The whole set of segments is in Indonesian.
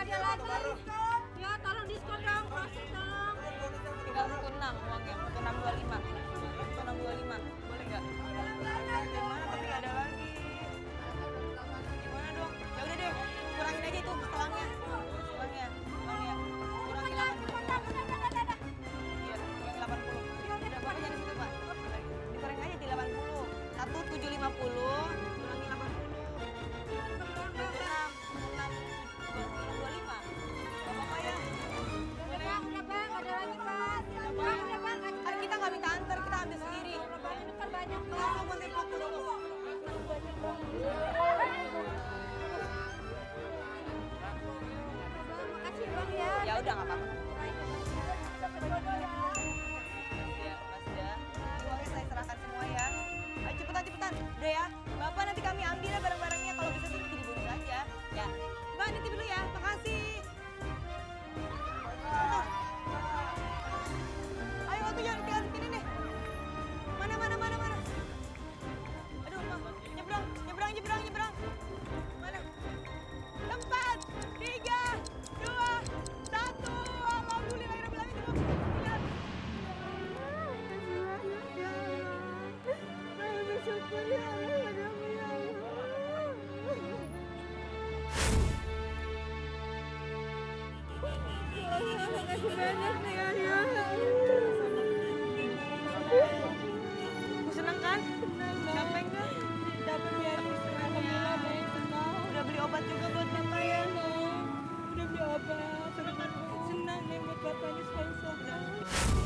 ada lagi. Ya tolong diskon dong, proses dong. 36 uangnya, 3625. Boleh nggak? Gimana tapi nggak ada lagi. Gimana dong? Ya udah deh, kurangin aja itu selangnya. Selangnya. Kurangin 80. Iya, kurangin 80. Ada berapa di situ Pak? Dikurangin aja di 80. 1750. Kurangin 80. 26, 26, 25. Gak apa-apa ya. Udah Bang, ada lagi Pak. Kan kita nggak minta antar, kita ambil sendiri. Ini kan banyak Bang. Kamu mesti fokus dulu. Banyak Bang. Makasih Bang ya. Ya udah nggak apa-apa. Ya Mas ya. Uangnya saya serahkan semua ya. Ayo cepetan. Udah ya. Bapak nanti kami ambil barang-barangnya, kalau bisa sih dibungkus aja. Ya. Mbak nanti dulu ya. Makasih. Ayo waktu jangan tinggal di sini deh. Mana. Aduh Mbak. Nyebrang. Mana? Tempat. 3, 2, 1, alhamdulillah ya Rabbil Alamin. Saya bersyukur ya Allah, ya Allah. Allah, makasih banyak nih ayah. Aku seneng kan? Capek kan? Capek ya, Alhamdulillah baik semua. Udah beli obat juga buat Bapak ya? Udah beli obat. Senang ya buat bapaknya sponsor. Ibu,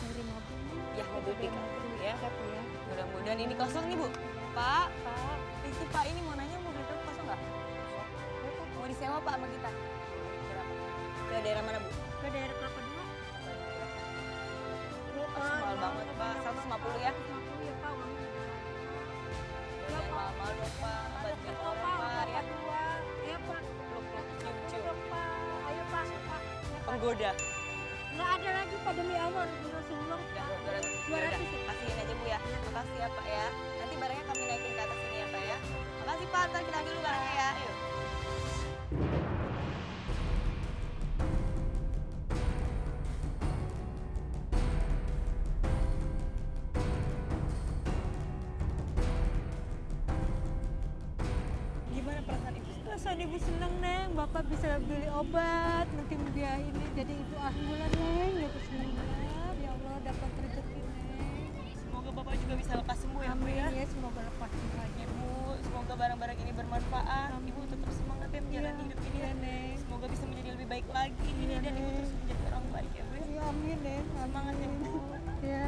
dari mobil. Ya mobil pickup ya. Mudah-mudahan ini kosong nih Bu. Pak. Itu Pak ini mau nanya mobil itu kosong nggak? Mau disewa Pak sama kita? Ke daerah mana Bu? Ke daerah Kelapa Dua. Mahal banget Pak, 150 ya? 150 ya Pak, uangnya. Ya mahal dong Pak, bantuin orang Pak ya. Iya Pak, cium-cium. Ayo Pak, penggoda. Nggak ada lagi Pak, demi Allah, Rasulullah. 200. Kasihin aja Bu ya, makasih ya Pak ya. Nanti barangnya kami naikin ke atas sini ya Pak ya. Makasih Pak, ntar kita ambil dulu barangnya ya. Ayo. Gimana perasaan Ibu? Perasaan Ibu seneng Neng, Bapak bisa beli obat, nanti dia ini jadi Ibu ahmulan Neng, ya Ibu seneng banget, ya Allah dapat rezeki Neng. Semoga Bapak juga bisa lepas sembuh ya Bu ya. Amin ya, semoga lepas sembuh ya Bu, semoga barang-barang ini bermanfaat. Amin. Ibu tetap semangat ya menjalani hidup ini ya Neng. Semoga bisa menjadi lebih baik lagi ini dan Ibu terus menjadi orang baik ya Bu. Ya amin Neng, semangat ya Bu. Ya.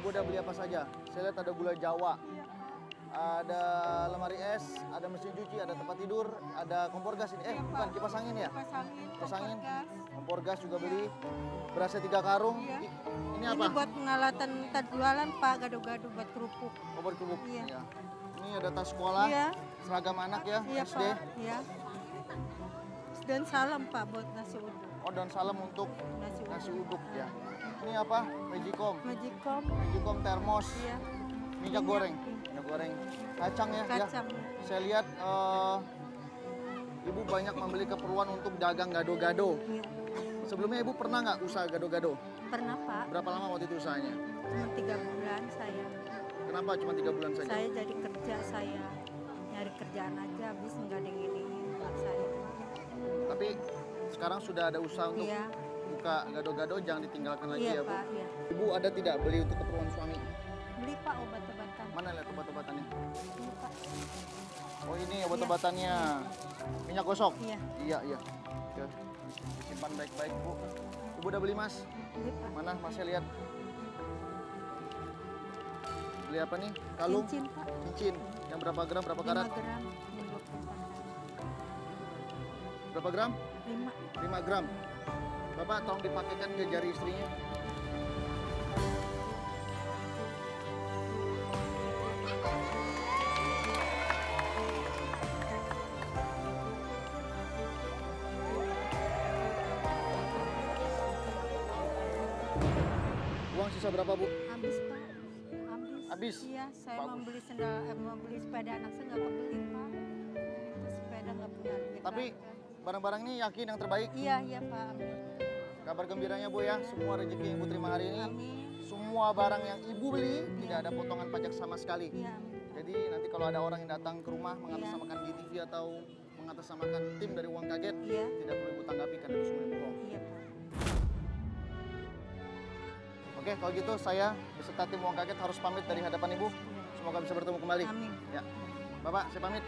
Ibu udah beli apa saja? Saya lihat ada gula Jawa, ada lemari es, ada mesin cuci, ada tempat tidur, ada kompor gas ini. Bukan, kipas angin ya? Kipas angin, kompor gas juga beli. Berasnya 3 karung. Iya. Ini apa? Ini buat pengalatan jualan Pak, gado-gado buat kerupuk. Oh, buat kerupuk. Iya. Ya. Ini ada tas sekolah, iya, seragam anak ya, iya, SD. Pak. Iya. Dan salam Pak buat nasi uduk. Oh, dan salam untuk nasi uduk ya. Ini apa? Magicom. Magicom. Magicom termos. Iya. Minyak goreng. Minyak goreng. Kacang ya. Kacang. Ya. Saya lihat Ibu banyak membeli keperluan untuk dagang gado-gado. Iya. Sebelumnya Ibu pernah nggak usaha gado-gado? Pernah Pak. Berapa lama waktu itu usahanya? Cuma 3 bulan saya. Kenapa cuma 3 bulan saja? Saya jadi kerja, saya nyari kerjaan aja, habis nggak ada ini Pak saya. Tapi sekarang sudah ada usaha untuk iya, buka gado-gado, jangan ditinggalkan lagi iya, ya Bu. Pak, iya. Ibu ada tidak beli untuk keperluan suami? Beli Pak, obat-obatan. Mana lihat obat-obatannya? Ini Pak. Oh ini obat-obatannya, iya, minyak gosok? Iya. Iya, iya. Oke. Disimpan baik-baik Bu. Ibu udah beli Mas? Beli Pak. Mana Masnya lihat? Beli apa nih? Kalung? Cincin Pak. Cincin. Yang berapa gram, berapa karat? 5 gram. Berapa gram? 5 gram. Bapak tolong dipakaikan ke jari istrinya. Uang sisa berapa Bu? Habis Pak. Habis? Iya, saya membeli sendal, membeli sepeda anak saya nggak kebeli Pak. Itu sepeda nggak punya. Tapi barang-barang ini yakin yang terbaik? Iya, iya Pak. Amin. Kabar gembiranya Bu ya, semua rezeki yang Ibu terima hari ini. Amin. Semua barang yang Ibu beli, iya, tidak ada potongan pajak sama sekali. Iya, amin. Jadi nanti kalau ada orang yang datang ke rumah mengatasnamakan iya, GTV atau mengatasnamakan tim dari Uang Kaget, iya, tidak perlu Ibu tanggapi karena itu semua Ibu bohong. Iya, Pak. Oke, kalau gitu saya beserta tim Uang Kaget harus pamit dari hadapan Ibu. Semoga bisa bertemu kembali. Amin. Ya. Bapak, saya pamit.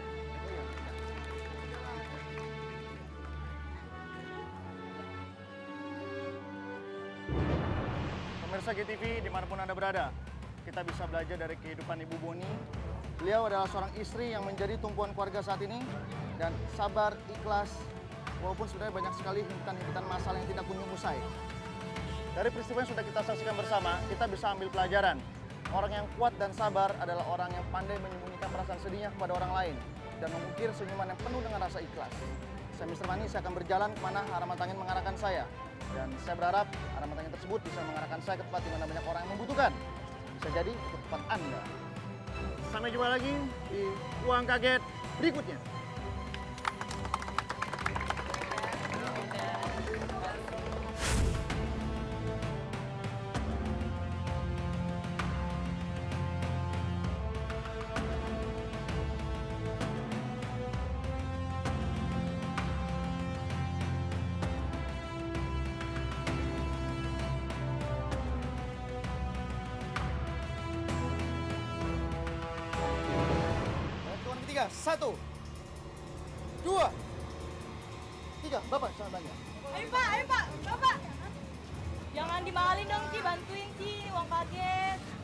Saksi GTV, dimanapun Anda berada, kita bisa belajar dari kehidupan Ibu Boni. Beliau adalah seorang istri yang menjadi tumpuan keluarga saat ini, dan sabar, ikhlas, walaupun sebenarnya banyak sekali himpitan-himpitan masalah yang tidak kunjung usai. Dari peristiwa yang sudah kita saksikan bersama, kita bisa ambil pelajaran. Orang yang kuat dan sabar adalah orang yang pandai menyembunyikan perasaan sedihnya kepada orang lain, dan mengukir senyuman yang penuh dengan rasa ikhlas. Saya Mr. Mani, saya akan berjalan kemana arah mata angin mengarahkan saya. Dan saya berharap arah mata angin tersebut bisa mengarahkan saya ke tempat di mana banyak orang yang membutuhkan. Bisa jadi ke tempat Anda. Sampai jumpa lagi di Uang Kaget berikutnya. Satu, dua, tiga. Bapak, jangan banyak. Ayo Pak, Bapak. Jangan dimahalin dong, Ci. Bantuin, Ci. Uang Kaget.